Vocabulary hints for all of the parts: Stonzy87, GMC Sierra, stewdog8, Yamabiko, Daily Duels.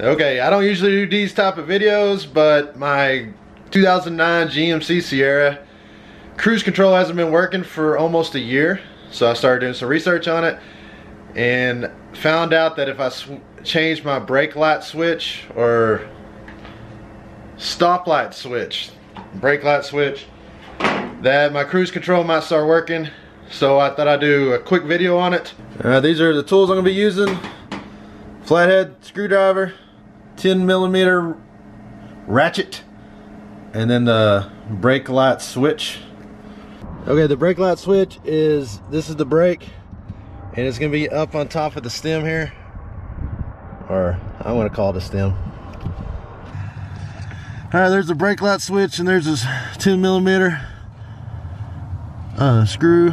Okay, I don't usually do these type of videos, but my 2009 GMC Sierra cruise control hasn't been working for almost a year, so I started doing some research on it and found out that if I change my brake light switch or stoplight switch, brake light switch, that my cruise control might start working. So I thought I'd do a quick video on it. These are the tools I'm gonna be using: flathead screwdriver, 10mm ratchet, and then the brake light switch. Okay, the brake light switch is, this is the brake, and it's gonna be up on top of the stem here, or I want to call it a stem. All right, there's the brake light switch, and there's this 10mm screw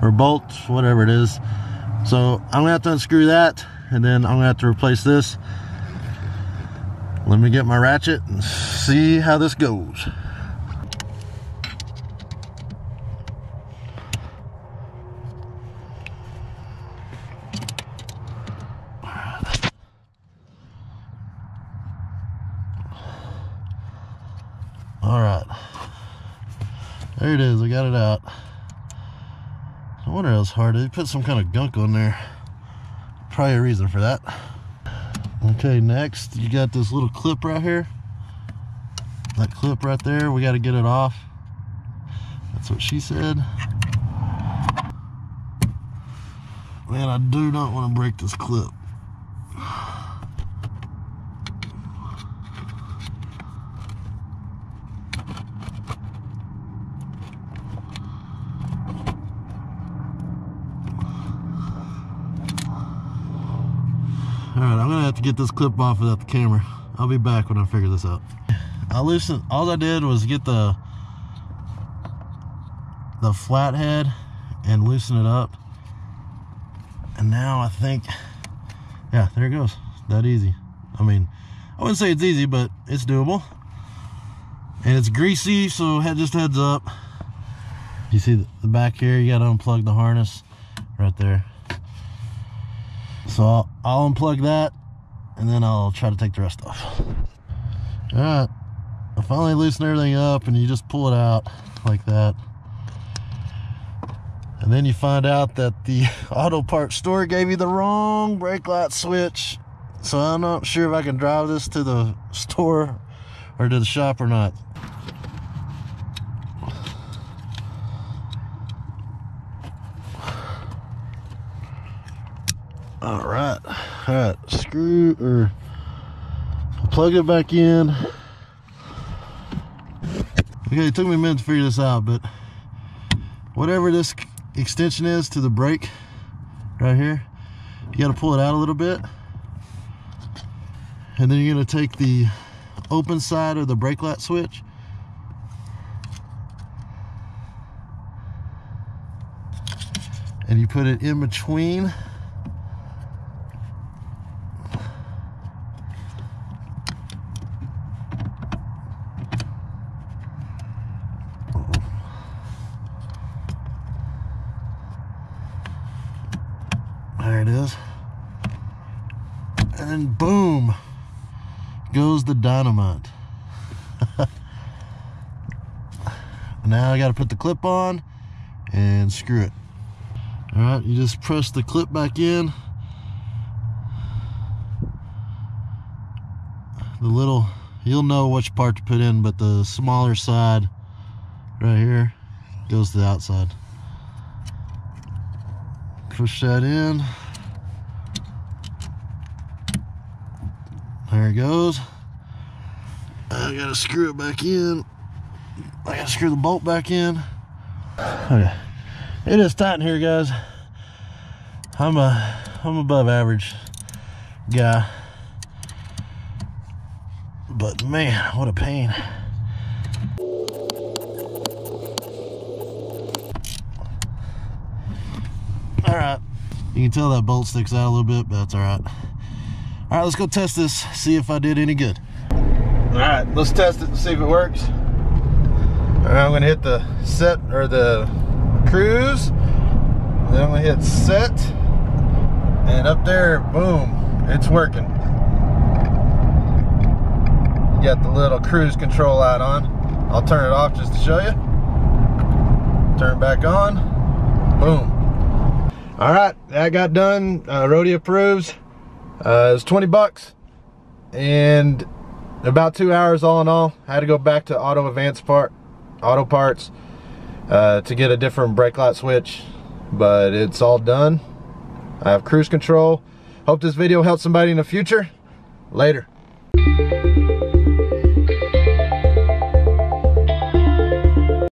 or bolt, whatever it is. So I'm gonna have to unscrew that, and then I'm gonna have to replace this. Let me get my ratchet and see how this goes. All right, there it is, I got it out. I wonder how it's hard. They put some kind of gunk on there. Probably a reason for that. Okay, next you got this little clip right here. That clip right there, we got to get it off. That's what she said. Man, I do not want to break this clip. Alright, I'm gonna have to get this clip off without the camera. I'll be back when I figure this out. I loosened, all I did was get the flathead and loosen it up. And now I think, yeah, there it goes. That easy. I mean, I wouldn't say it's easy, but it's doable. And it's greasy, so just heads up. You see the back here, you gotta unplug the harness right there. So I'll unplug that, and then I'll try to take the rest off. All right, I finally loosen everything up, and you just pull it out like that. And then you find out that the auto parts store gave you the wrong brake light switch. So I'm not sure if I can drive this to the store or to the shop or not. All right, screw, or plug it back in. Okay, it took me a minute to figure this out, but whatever this extension is to the brake right here, you got to pull it out a little bit, and then you're going to take the open side of the brake light switch. And you put it in between. There it is. And then boom, goes the dynamite. Now I gotta put the clip on and screw it. All right, you just press the clip back in. The little, you'll know which part to put in, but the smaller side right here goes to the outside. Push that in. There it goes. I gotta screw it back in. I gotta screw the bolt back in. Okay, it is tight in here, guys. I'm above average guy, but man, what a pain. All right, you can tell that bolt sticks out a little bit, but that's all right. All right, let's go test this, see if I did any good. All right, let's test it and see if it works. All right, I'm gonna hit the set, or the cruise, then I'm gonna hit set, and up there, boom, it's working. Got the little cruise control light on. I'll turn it off just to show you. Turn back on. Boom. All right, that got done. Rodeo approves. It was 20 bucks and about 2 hours all in all. I had to go back to Auto Parts to get a different brake light switch, but it's all done. I have cruise control. Hope this video helps somebody in the future. Later.